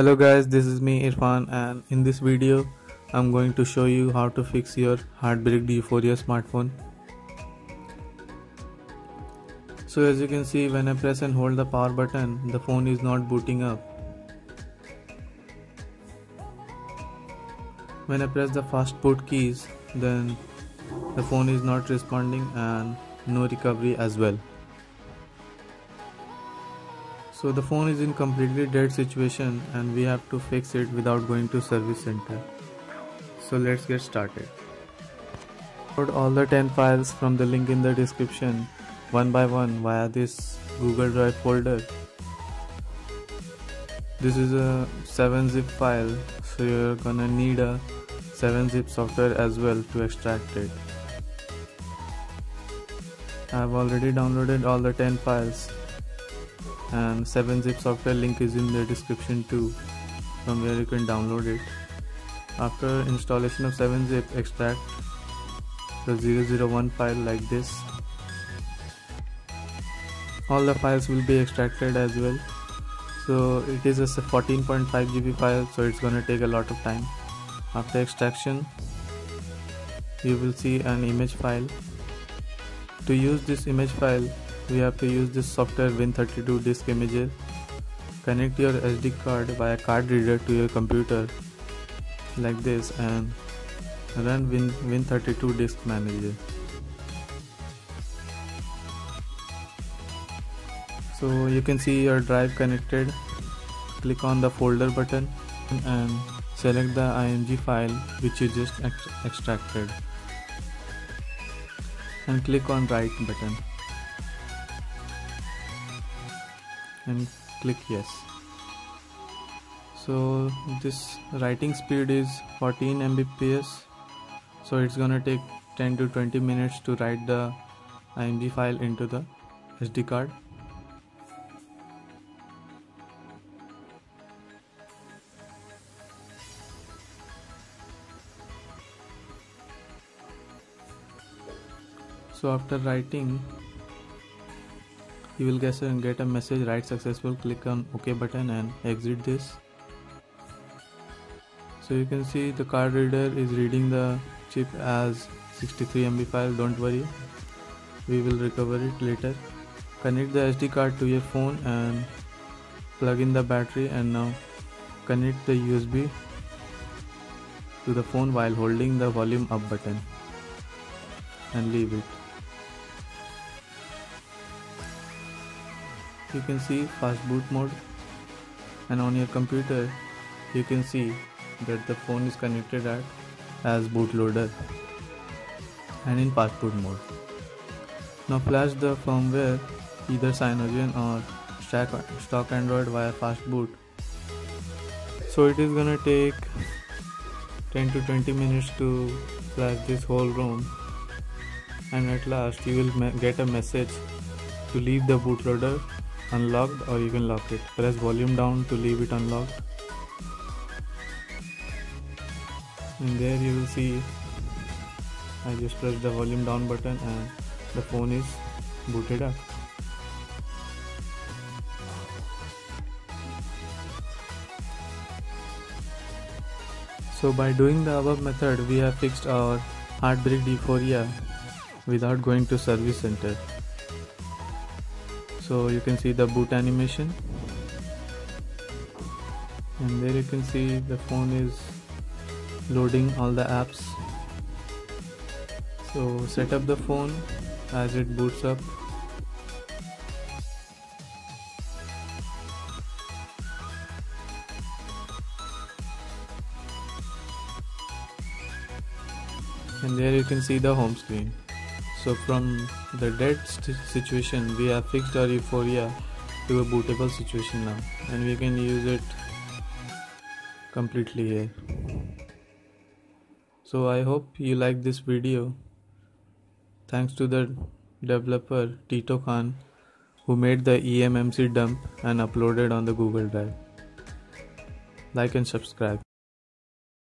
Hello guys, this is me Irfan, and in this video I'm going to show you how to fix your hard-bricked Yuphoria smartphone. So as you can see, when I press and hold the power button, the phone is not booting up. When I press the fastboot keys, then the phone is not responding and no recovery as well. So the phone is in completely dead situation and we have to fix it without going to service center. So let's get started. Download all the 10 files from the link in the description one by one via this Google Drive folder. This is a 7zip file, so you're gonna need a 7zip software as well to extract it. I've already downloaded all the 10 files. And 7zip software link is in the description too, from where you can download it. After installation of 7zip, extract the 001 file like this. All the files will be extracted as well. So it is a 14.5 GB file, so it's gonna take a lot of time. After extraction, you will see an image file. To use this image file, we have to use this software Win32 Disk Imager. Connect your SD card via card reader to your computer like this and run Win32 Disk Manager. So you can see your drive connected. Click on the folder button and select the IMG file which you just extracted and click on right button. And click yes. So this writing speed is 14 Mbps, so it's gonna take 10 to 20 minutes to write the IMG file into the SD card. So after writing, you will get a message, write successful. Click on OK button and exit this. So you can see the card reader is reading the chip as 63 MB file. Don't worry, we will recover it later. Connect the SD card to your phone and plug in the battery, and now connect the USB to the phone while holding the volume up button and leave it. You can see fastboot mode, and on your computer you can see that the phone is connected as bootloader and in fastboot mode. Now flash the firmware, either Cyanogen or stock Android, via fastboot. So it is gonna take 10 to 20 minutes to flash this whole ROM, and at last you will get a message to leave the bootloader unlocked, or you can lock it. Press volume down to leave it unlocked, and there you will see I just pressed the volume down button and the phone is booted up. So by doing the above method, we have fixed our hard-bricked Yuphoria without going to service center. So you can see the boot animation, and there you can see the phone is loading all the apps. So set up the phone as it boots up. And there you can see the home screen. So from the dead situation, we have fixed our Yuphoria to a bootable situation now, and we can use it completely here. So I hope you like this video. Thanks to the developer Tito Khan, who made the EMMC dump and uploaded on the Google Drive. Like and subscribe.